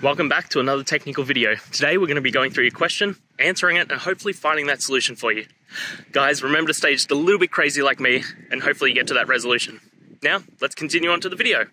Welcome back to another technical video. Today we're going to be going through your question, answering it, and hopefully finding that solution for you. Guys, remember to stay just a little bit crazy like me, and hopefully you get to that resolution. Now, let's continue on to the video.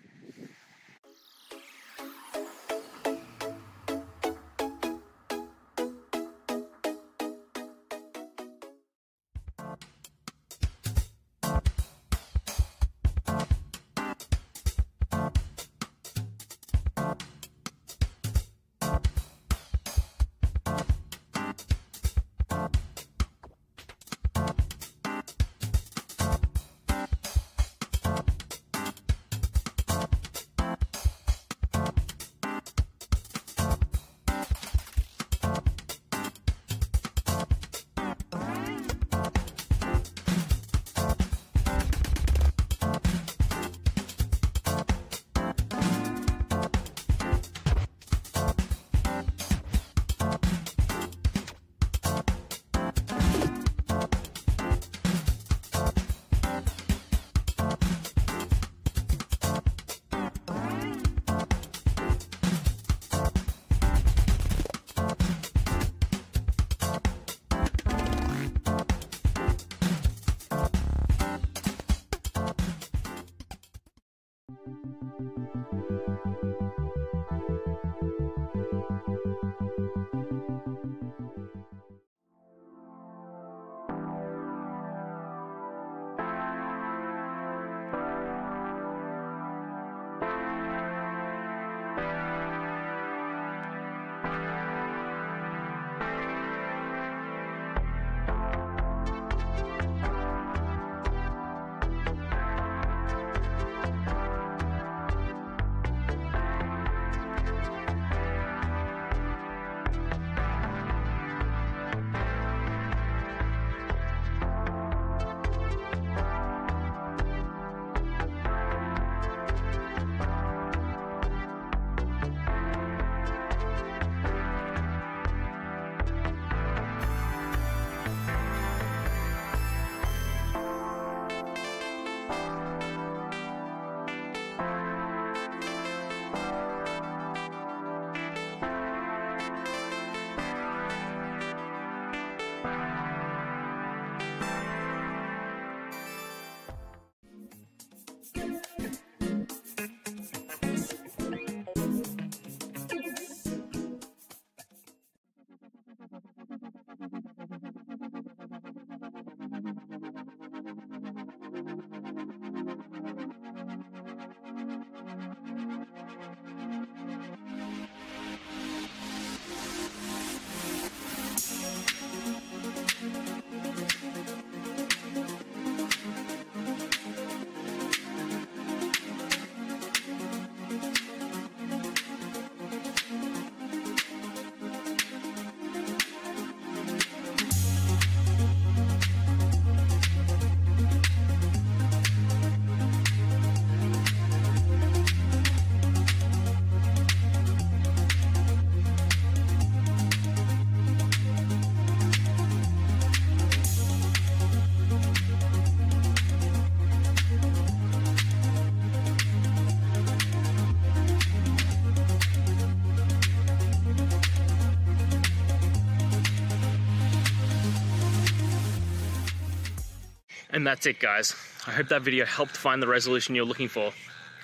And that's it, guys. I hope that video helped find the resolution you're looking for.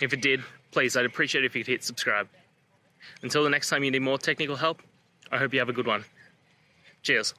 If it did, please, I'd appreciate it if you could hit subscribe. Until the next time you need more technical help, I hope you have a good one. Cheers.